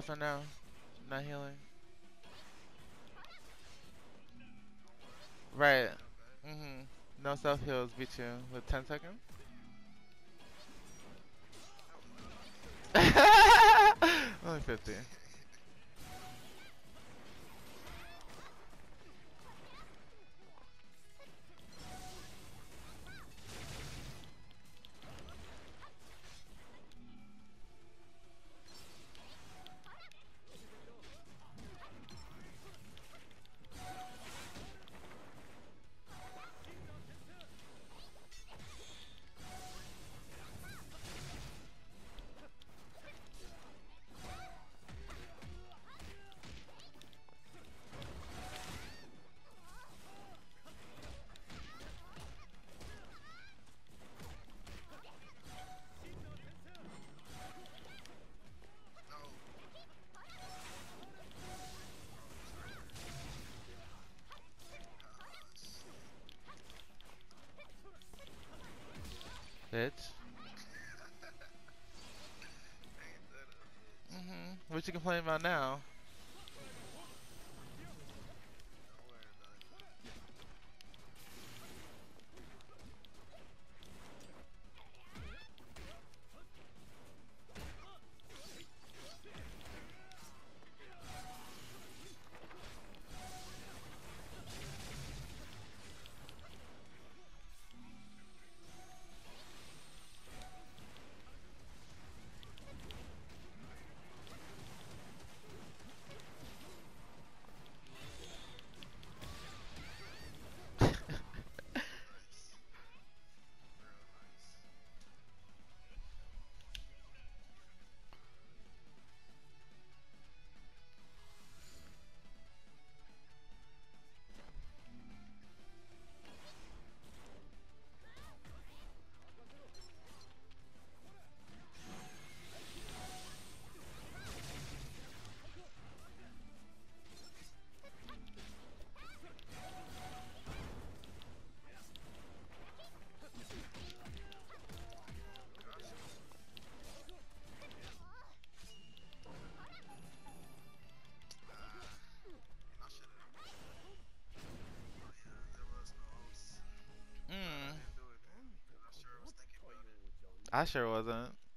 lives right now. Not healing. Right. Mm-hmm. No self heals, beat you with 10 seconds. Only 50. Bitch. Mm-hmm. What you complaining about now? I sure wasn't.